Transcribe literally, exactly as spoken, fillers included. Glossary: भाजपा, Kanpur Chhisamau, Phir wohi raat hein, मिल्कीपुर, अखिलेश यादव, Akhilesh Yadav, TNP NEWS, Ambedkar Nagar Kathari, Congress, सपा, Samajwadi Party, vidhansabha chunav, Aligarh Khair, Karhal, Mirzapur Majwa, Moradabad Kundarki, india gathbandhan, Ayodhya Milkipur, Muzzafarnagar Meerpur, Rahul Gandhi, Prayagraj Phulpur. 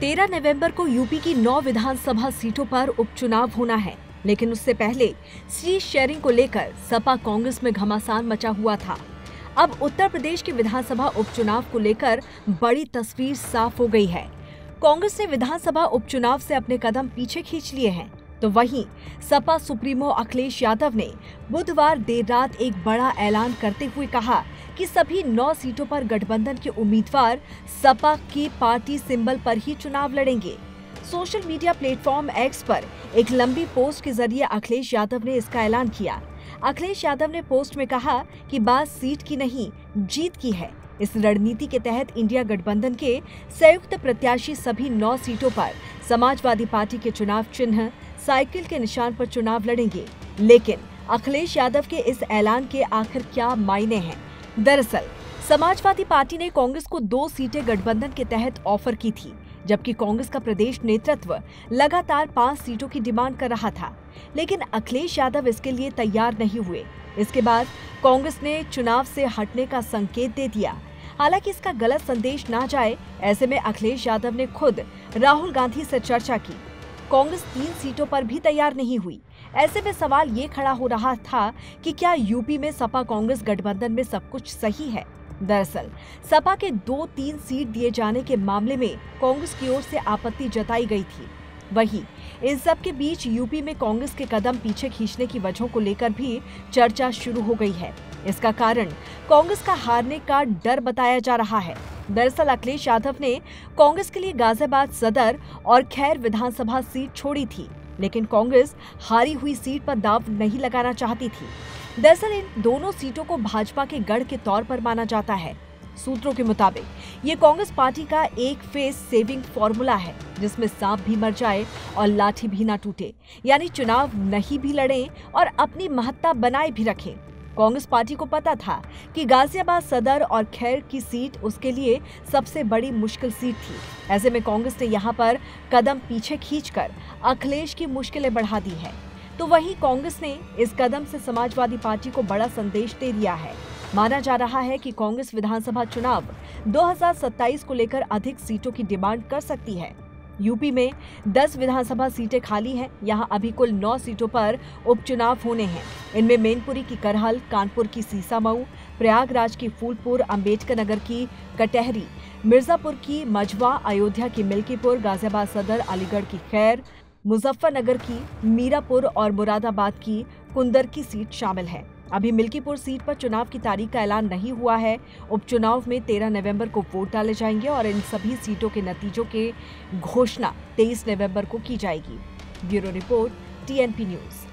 तेरह नवंबर को यूपी की नौ विधानसभा सीटों पर उपचुनाव होना है, लेकिन उससे पहले सीट शेयरिंग को लेकर सपा कांग्रेस में घमासान मचा हुआ था। अब उत्तर प्रदेश के विधानसभा उपचुनाव को लेकर बड़ी तस्वीर साफ हो गई है। कांग्रेस ने विधानसभा उपचुनाव से अपने कदम पीछे खींच लिए हैं, तो वहीं सपा सुप्रीमो अखिलेश यादव ने बुधवार देर रात एक बड़ा ऐलान करते हुए कहा कि सभी नौ सीटों पर गठबंधन के उम्मीदवार सपा के पार्टी सिंबल पर ही चुनाव लड़ेंगे। सोशल मीडिया प्लेटफॉर्म एक्स पर एक लंबी पोस्ट के जरिए अखिलेश यादव ने इसका ऐलान किया। अखिलेश यादव ने पोस्ट में कहा कि बात सीट की नहीं, जीत की है। इस रणनीति के तहत इंडिया गठबंधन के संयुक्त प्रत्याशी सभी नौ सीटों पर समाजवादी पार्टी के चुनाव चिन्ह साइकिल के निशान पर चुनाव लड़ेंगे। लेकिन अखिलेश यादव के इस ऐलान के आखिर क्या मायने हैं? दरअसल समाजवादी पार्टी ने कांग्रेस को दो सीटें गठबंधन के तहत ऑफर की थी, जबकि कांग्रेस का प्रदेश नेतृत्व लगातार पांच सीटों की डिमांड कर रहा था, लेकिन अखिलेश यादव इसके लिए तैयार नहीं हुए। इसके बाद कांग्रेस ने चुनाव से हटने का संकेत दे दिया। हालांकि इसका गलत संदेश ना जाए, ऐसे में अखिलेश यादव ने खुद राहुल गांधी से चर्चा की। कांग्रेस तीन सीटों पर भी तैयार नहीं हुई। ऐसे में सवाल ये खड़ा हो रहा था कि क्या यूपी में सपा कांग्रेस गठबंधन में सब कुछ सही है? दरअसल सपा के दो तीन सीट दिए जाने के मामले में कांग्रेस की ओर से आपत्ति जताई गई थी। वहीं इन सब के बीच यूपी में कांग्रेस के कदम पीछे खींचने की वजहों को लेकर भी चर्चा शुरू हो गई है। इसका कारण कांग्रेस का हारने का डर बताया जा रहा है। दरअसल अखिलेश यादव ने कांग्रेस के लिए गाजियाबाद सदर और खैर विधानसभा सीट छोड़ी थी, लेकिन कांग्रेस हारी हुई सीट पर दांव नहीं लगाना चाहती थी। दरअसल इन दोनों सीटों को भाजपा के गढ़ के तौर पर माना जाता है। सूत्रों के मुताबिक ये कांग्रेस पार्टी का एक फेस सेविंग फॉर्मूला है, जिसमें सांप भी मर जाए और लाठी भी ना टूटे, यानी चुनाव नहीं भी लड़ें और अपनी महत्ता बनाए भी रखें। कांग्रेस पार्टी को पता था कि गाजियाबाद सदर और खैर की सीट उसके लिए सबसे बड़ी मुश्किल सीट थी। ऐसे में कांग्रेस ने यहाँ पर कदम पीछे खींचकर अखिलेश की मुश्किलें बढ़ा दी है, तो वहीं कांग्रेस ने इस कदम से समाजवादी पार्टी को बड़ा संदेश दे दिया है। माना जा रहा है कि कांग्रेस विधानसभा चुनाव दो हज़ार सत्ताईस को लेकर अधिक सीटों की डिमांड कर सकती है। यूपी में दस विधानसभा सीटें खाली हैं, यहां अभी कुल नौ सीटों पर उपचुनाव होने हैं। इनमें मैनपुरी की करहल, कानपुर की सीसामऊ, प्रयागराज की फूलपुर, अंबेडकर नगर की कटहरी, मिर्जापुर की मजवा, अयोध्या की मिल्कीपुर, गाजियाबाद सदर, अलीगढ़ की खैर, मुजफ्फरनगर की मीरापुर और मुरादाबाद की कुंदरकी सीट शामिल है। अभी मिल्कीपुर सीट पर चुनाव की तारीख का ऐलान नहीं हुआ है। उपचुनाव में तेरह नवंबर को वोट डाले जाएंगे और इन सभी सीटों के नतीजों की घोषणा तेईस नवंबर को की जाएगी। Bureau report, T N P news.